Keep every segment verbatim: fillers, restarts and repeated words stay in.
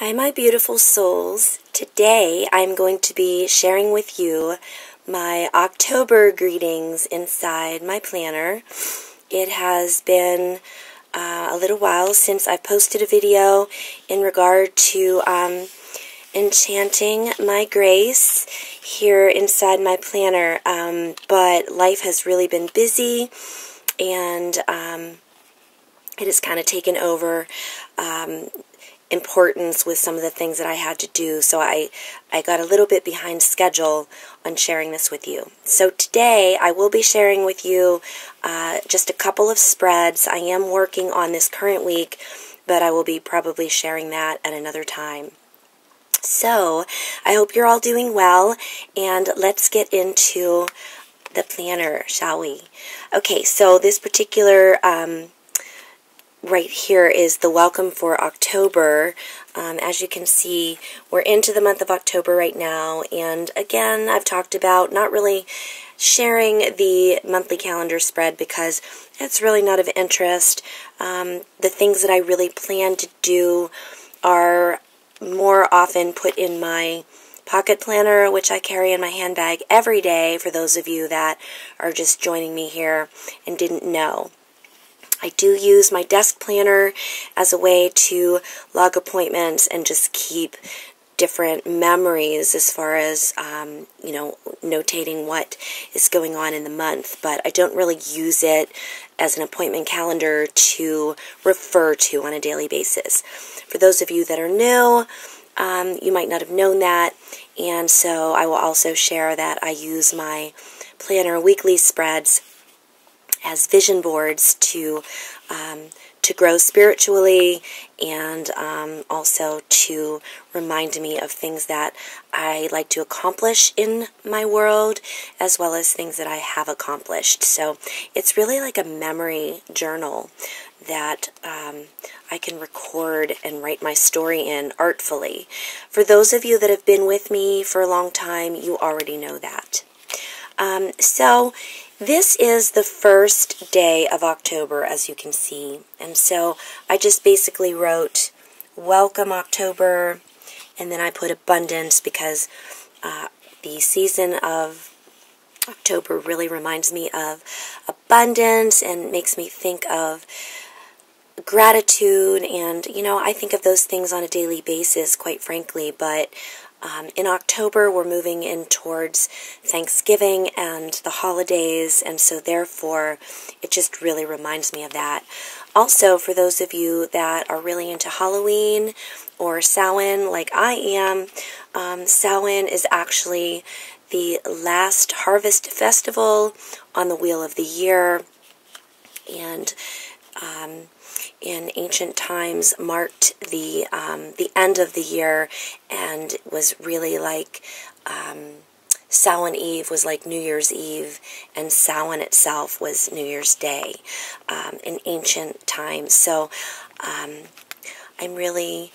Hi, my beautiful souls. Today I'm going to be sharing with you my October greetings inside my planner. It has been uh, a little while since I posted a video in regard to um, enchanting my grace here inside my planner, um, but life has really been busy and um, it has kind of taken over um, importance with some of the things that I had to do, so I, I got a little bit behind schedule on sharing this with you. So today I will be sharing with you uh, just a couple of spreads. I am working on this current week, but I will be probably sharing that at another time. So I hope you're all doing well, and let's get into the planner, shall we? Okay, so this particular um, right here is the welcome for October. Um, as you can see, we're into the month of October right now, and again, I've talked about not really sharing the monthly calendar spread because it's really not of interest. Um, the things that I really plan to do are more often put in my pocket planner, which I carry in my handbag every day, for those of you that are just joining me here and didn't know. I do use my desk planner as a way to log appointments and just keep different memories as far as, um, you know, notating what is going on in the month, but I don't really use it as an appointment calendar to refer to on a daily basis. For those of you that are new, um, you might not have known that, and so I will also share that I use my planner weekly spreads as vision boards to um, to grow spiritually, and um, also to remind me of things that I like to accomplish in my world, as well as things that I have accomplished. So it's really like a memory journal that um, I can record and write my story in artfully. For those of you that have been with me for a long time, you already know that. Um, so this is the first day of October, as you can see, and so I just basically wrote welcome October, and then I put abundance because uh, the season of October really reminds me of abundance and makes me think of gratitude, and you know, I think of those things on a daily basis, quite frankly, but Um, in October, we're moving in towards Thanksgiving and the holidays, and so therefore, it just really reminds me of that. Also, for those of you that are really into Halloween or Samhain, like I am, um, Samhain is actually the last harvest festival on the wheel of the year, and um, in ancient times marked the um, the end of the year, and was really like um, Samhain Eve was like New Year's Eve, and Samhain itself was New Year's Day um, in ancient times. So um, I'm really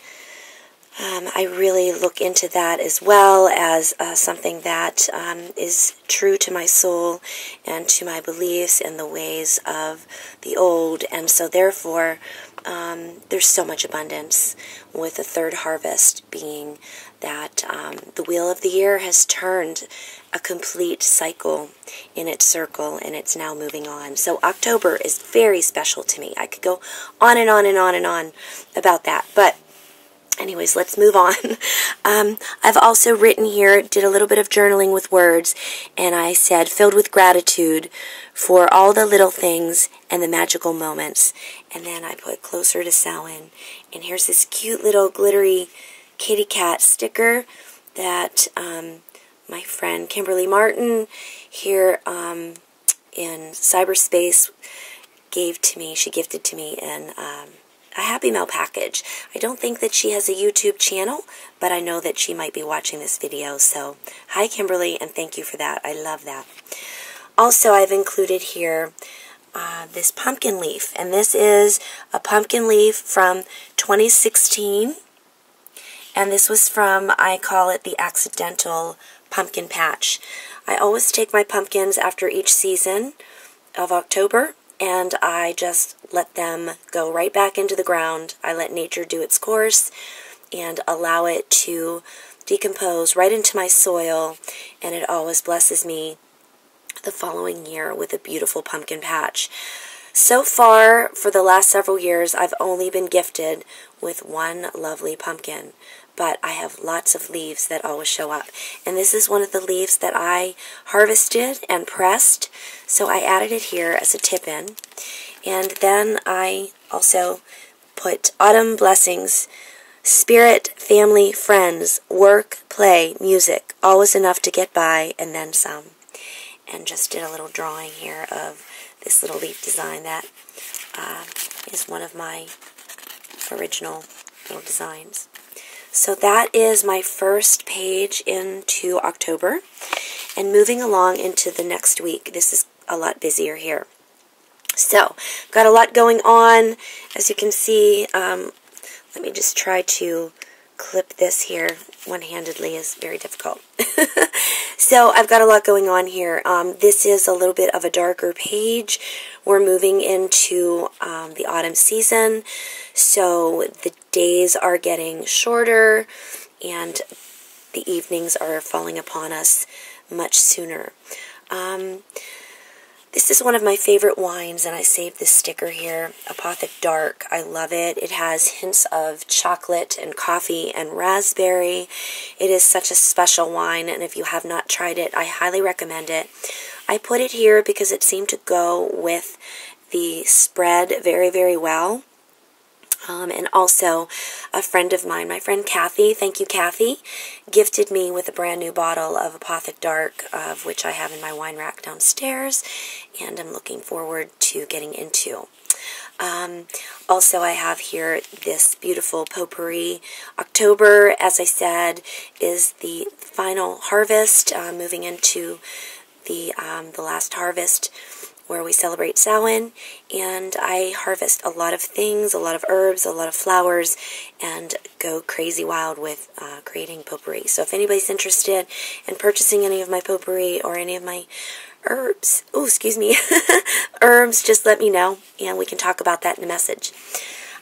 um, I really look into that as well as uh, something that um, is true to my soul and to my beliefs and the ways of the old, and so therefore um, there's so much abundance with the third harvest being that um, the wheel of the year has turned a complete cycle in its circle, and it's now moving on. So October is very special to me. I could go on and on and on and on about that, but anyways, let's move on. Um, I've also written here, did a little bit of journaling with words, and I said, filled with gratitude for all the little things and the magical moments. And then I put closer to Samhain. And here's this cute little glittery kitty cat sticker that um, my friend Kimberly Martin here um, in cyberspace gave to me. She gifted to me, and um, a Happy Mail package. I don't think that she has a YouTube channel, but I know that she might be watching this video, so hi Kimberly, and thank you for that. I love that. Also, I've included here uh, this pumpkin leaf, and this is a pumpkin leaf from twenty sixteen, and this was from, I call it the accidental pumpkin patch. I always take my pumpkins after each season of October, and I just let them go right back into the ground. I let nature do its course, and allow it to decompose right into my soil, and it always blesses me the following year with a beautiful pumpkin patch. So far, for the last several years, I've only been gifted with one lovely pumpkin, but I have lots of leaves that always show up. And this is one of the leaves that I harvested and pressed, so I added it here as a tip-in. And then I also put autumn blessings, spirit, family, friends, work, play, music, always enough to get by, and then some. And just did a little drawing here of this little leaf design that uh, is one of my original little designs. So that is my first page into October, and moving along into the next week. This is a lot busier here. So, got a lot going on, as you can see. Um, let me just try to clip this here. One-handedly is very difficult. So I've got a lot going on here. Um, this is a little bit of a darker page. We're moving into um, the autumn season, so the days are getting shorter and the evenings are falling upon us much sooner. Um, This is one of my favorite wines, and I saved this sticker here, Apothic Dark. I love it. It has hints of chocolate and coffee and raspberry. It is such a special wine, and if you have not tried it, I highly recommend it. I put it here because it seemed to go with the spread very, very well. Um, and also, a friend of mine, my friend Kathy, thank you Kathy, gifted me with a brand new bottle of Apothic Dark, of which I have in my wine rack downstairs, and I'm looking forward to getting into. Um, also, I have here this beautiful potpourri. October, as I said, is the final harvest, uh, moving into the, um, the last harvest, where we celebrate Samhain, and I harvest a lot of things, a lot of herbs, a lot of flowers, and go crazy wild with uh, creating potpourri. So if anybody's interested in purchasing any of my potpourri or any of my herbs, oh, excuse me, herbs, just let me know, and we can talk about that in a message.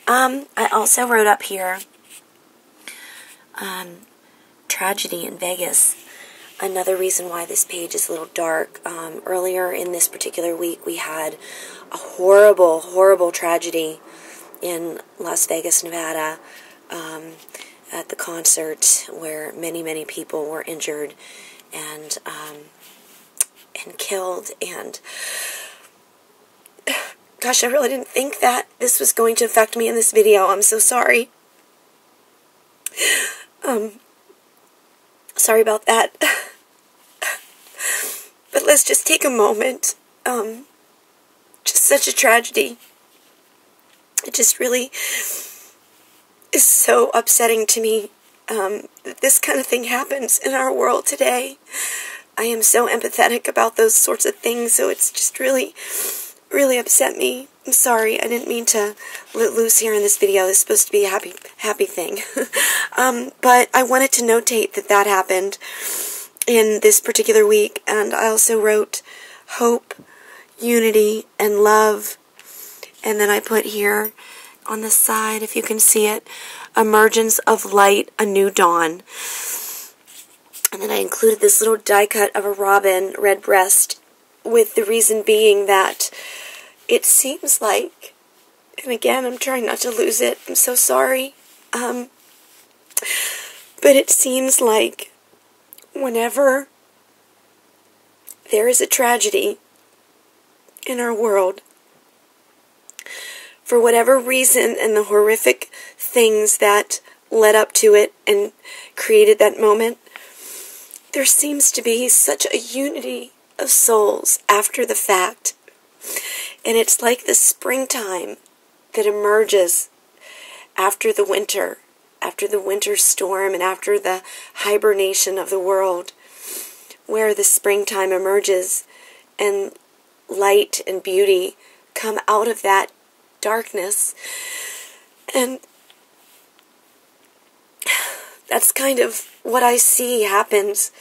Um, I also wrote up here, um, tragedy in Vegas. Another reason why this page is a little dark, um, earlier in this particular week we had a horrible, horrible tragedy in Las Vegas, Nevada, um, at the concert where many, many people were injured and, um, and killed, and gosh, I really didn't think that this was going to affect me in this video. I'm so sorry. Um, sorry about that. But let's just take a moment. Um, just such a tragedy. It just really is so upsetting to me um, that this kind of thing happens in our world today. I am so empathetic about those sorts of things, so it's just really, really upset me. I'm sorry, I didn't mean to let loose here in this video. This is supposed to be a happy, happy thing. um, but I wanted to notate that that happened in this particular week, and I also wrote hope, unity, and love, and then I put here on the side, if you can see it, emergence of light, a new dawn. And then I included this little die cut of a robin, red breast, with the reason being that it seems like, and again, I'm trying not to lose it, I'm so sorry, um, but it seems like whenever there is a tragedy in our world, for whatever reason, and the horrific things that led up to it and created that moment, there seems to be such a unity of souls after the fact. And it's like the springtime that emerges after the winter, after the winter storm, and after the hibernation of the world, where the springtime emerges and light and beauty come out of that darkness. And that's kind of what I see happens.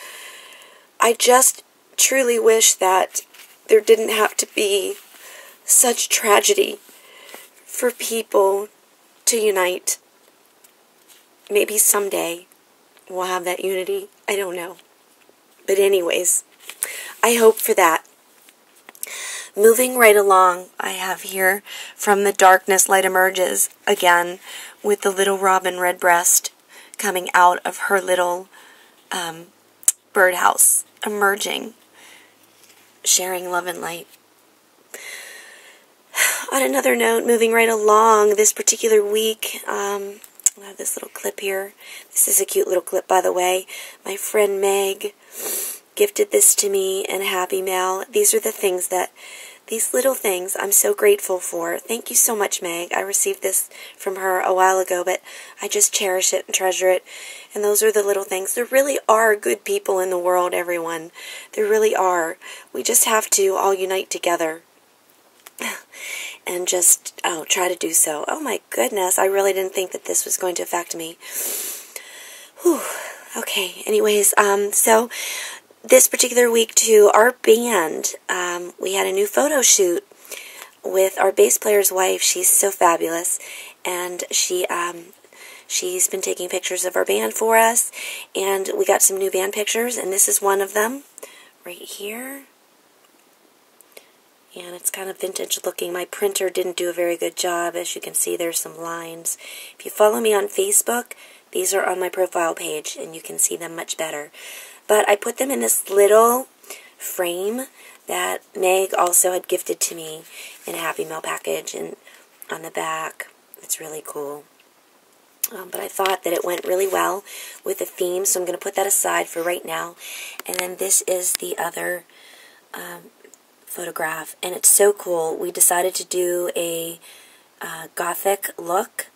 I just truly wish that there didn't have to be such tragedy for people to unite. Maybe someday we'll have that unity. I don't know. But anyways, I hope for that. Moving right along, I have here, from the darkness light emerges, again, with the little robin redbreast coming out of her little um, birdhouse, emerging, sharing love and light. On another note, moving right along this particular week, um, I have this little clip here. This is a cute little clip, by the way. My friend Meg gifted this to me in Happy Mail. These are the things that, these little things I'm so grateful for. Thank you so much, Meg. I received this from her a while ago, but I just cherish it and treasure it. And those are the little things. There really are good people in the world, everyone. There really are. We just have to all unite together. And just, oh, try to do so. Oh my goodness, I really didn't think that this was going to affect me. Whew. Okay, anyways, um, so this particular week too, our band, um, we had a new photo shoot with our bass player's wife. She's so fabulous, and she, um, she's been taking pictures of our band for us, and we got some new band pictures, and this is one of them right here. And it's kind of vintage looking. My printer didn't do a very good job. As you can see, there's some lines. If you follow me on Facebook, these are on my profile page, and you can see them much better. But I put them in this little frame that Meg also had gifted to me in a Happy Mail package, and on the back, it's really cool. Um, but I thought that it went really well with the theme, so I'm going to put that aside for right now. And then this is the other Um, photograph, and it's so cool. We decided to do a uh, gothic look,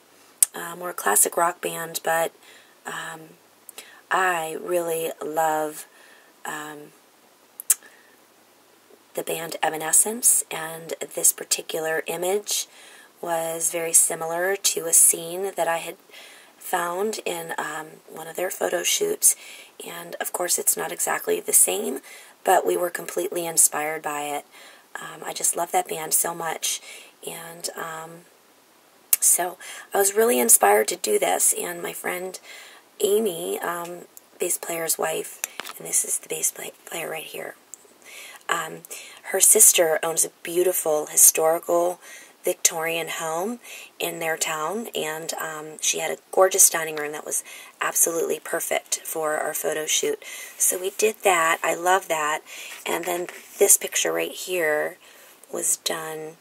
uh, more classic rock band, but um, I really love um, the band Evanescence, and this particular image was very similar to a scene that I had found in um, one of their photo shoots, and of course it's not exactly the same, but we were completely inspired by it. Um, I just love that band so much. And um, so I was really inspired to do this. And my friend Amy, um, bass player's wife, and this is the bass play player right here, um, her sister owns a beautiful historical Victorian home in their town, and um, she had a gorgeous dining room that was absolutely perfect for our photo shoot. So we did that. I love that. And then this picture right here was done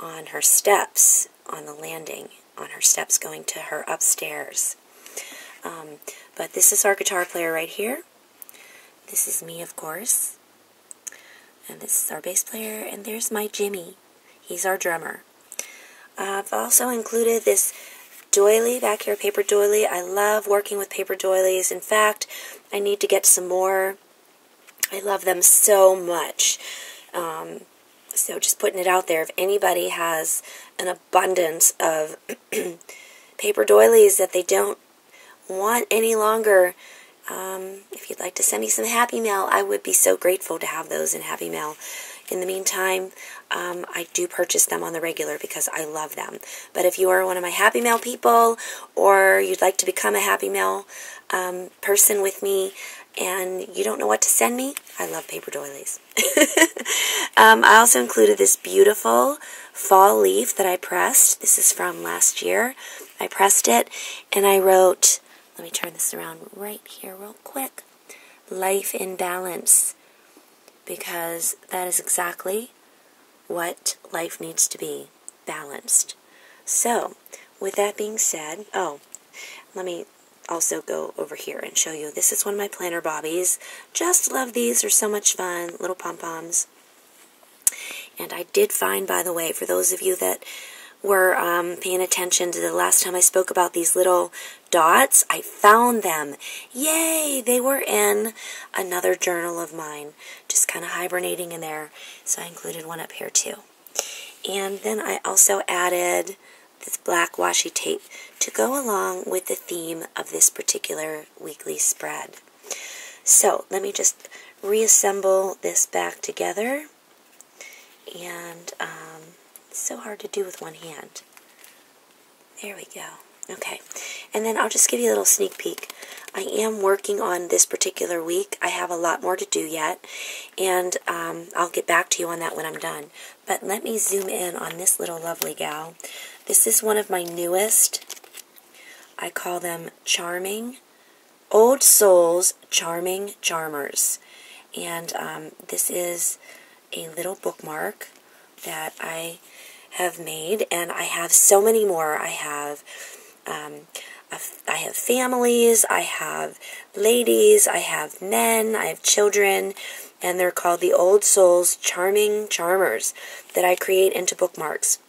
on her steps, on the landing, on her steps going to her upstairs. Um, but this is our guitar player right here. This is me, of course. And this is our bass player. And there's my Jimmy. He's our drummer. Uh, I've also included this doily back here, paper doily. I love working with paper doilies. In fact, I need to get some more. I love them so much. Um, so just putting it out there, if anybody has an abundance of paper doilies that they don't want any longer, um, if you'd like to send me some Happy Mail, I would be so grateful to have those in Happy Mail. In the meantime, um, I do purchase them on the regular because I love them. But if you are one of my Happy Mail people, or you'd like to become a Happy Mail um, person with me, and you don't know what to send me, I love paper doilies. um, I also included this beautiful fall leaf that I pressed. This is from last year. I pressed it, and I wrote, let me turn this around right here real quick, Life in Balance. Because that is exactly what life needs to be, balanced. So, with that being said, oh, let me also go over here and show you. This is one of my planner bobbies. Just love these. They're so much fun. Little pom-poms. And I did find, by the way, for those of you that were um, paying attention to the last time I spoke about these little dots, I found them. Yay! They were in another journal of mine, just kind of hibernating in there, so I included one up here too. And then I also added this black washi tape to go along with the theme of this particular weekly spread. So, let me just reassemble this back together, and um, it's so hard to do with one hand. There we go. Okay, and then I'll just give you a little sneak peek. I am working on this particular week. I have a lot more to do yet, and um, I'll get back to you on that when I'm done. But let me zoom in on this little lovely gal. This is one of my newest. I call them Charming Old Souls Charming Charmers. And um, this is a little bookmark that I have made, and I have so many more. I have... Um, I have families, I have ladies, I have men, I have children, and they're called the Old Souls Charming Charmers that I create into bookmarks.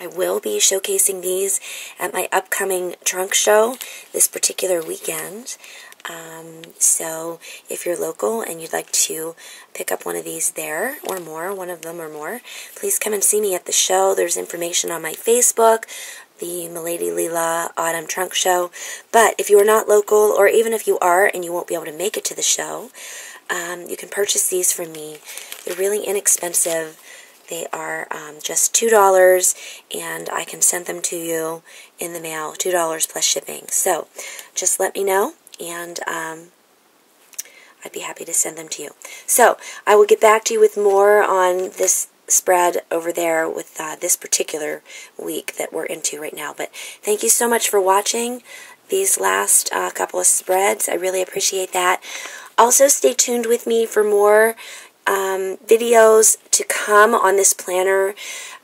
I will be showcasing these at my upcoming trunk show this particular weekend. Um, so if you're local and you'd like to pick up one of these there or more, one of them or more, please come and see me at the show. There's information on my Facebook, the Milady Leela Autumn Trunk Show. But if you are not local, or even if you are and you won't be able to make it to the show, um, you can purchase these from me. They're really inexpensive. They are um, just two dollars, and I can send them to you in the mail, two dollars plus shipping. So just let me know, and um, I'd be happy to send them to you. So I will get back to you with more on this spread over there with uh, this particular week that we're into right now. But thank you so much for watching these last uh, couple of spreads. I really appreciate that. Also, stay tuned with me for more um, videos to come on this planner.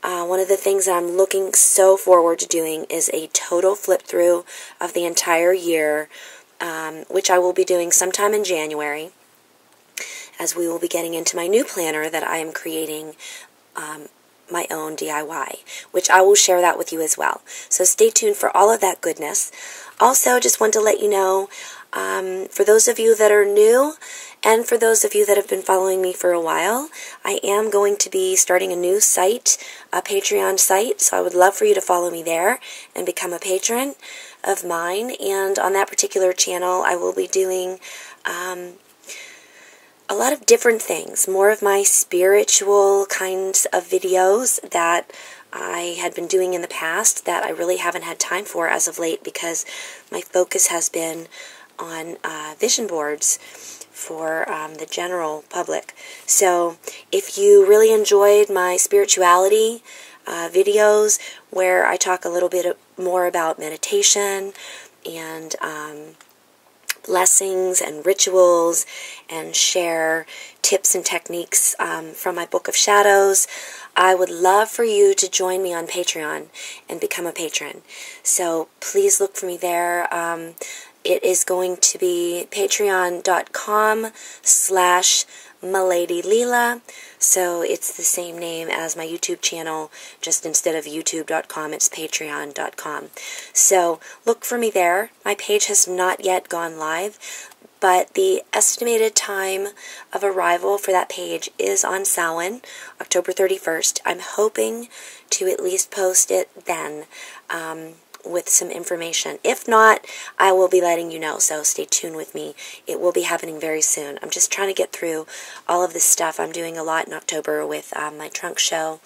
Uh, one of the things that I'm looking so forward to doing is a total flip through of the entire year, um, which I will be doing sometime in January, as we will be getting into my new planner that I am creating, um, my own D I Y, which I will share that with you as well. So stay tuned for all of that goodness. Also, just want to let you know, um, for those of you that are new, and for those of you that have been following me for a while, I am going to be starting a new site, a Patreon site, so I would love for you to follow me there and become a patron of mine. And on that particular channel, I will be doing... Um, a lot of different things, more of my spiritual kinds of videos that I had been doing in the past that I really haven't had time for as of late, because my focus has been on uh, vision boards for um, the general public. So if you really enjoyed my spirituality uh, videos, where I talk a little bit more about meditation and um, blessings and rituals, and share tips and techniques um, from my Book of Shadows, I would love for you to join me on Patreon and become a patron. So please look for me there. Um, it is going to be patreon.com slash Milady Leela. So it's the same name as my YouTube channel, just instead of youtube dot com, it's patreon dot com. So look for me there. My page has not yet gone live, but the estimated time of arrival for that page is on Samhain, October thirty-first. I'm hoping to at least post it then, um, with some information. If not, I will be letting you know, so stay tuned with me. It will be happening very soon. I'm just trying to get through all of this stuff. I'm doing a lot in October with um, my trunk show,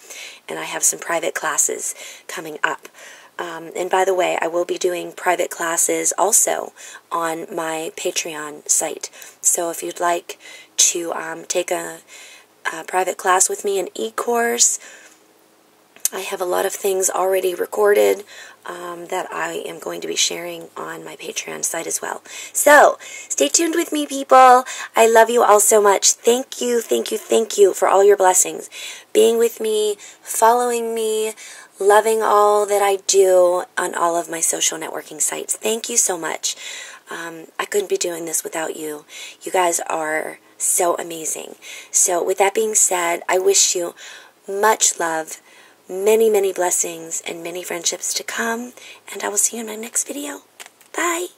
and I have some private classes coming up. Um, and by the way, I will be doing private classes also on my Patreon site. So if you'd like to um, take a, a private class with me, an e-course, I have a lot of things already recorded um, that I am going to be sharing on my Patreon site as well. So, stay tuned with me, people. I love you all so much. Thank you, thank you, thank you for all your blessings. Being with me, following me, loving all that I do on all of my social networking sites. Thank you so much. Um, I couldn't be doing this without you. You guys are so amazing. So, with that being said, I wish you much love, many, many blessings, and many friendships to come, and I will see you in my next video. Bye!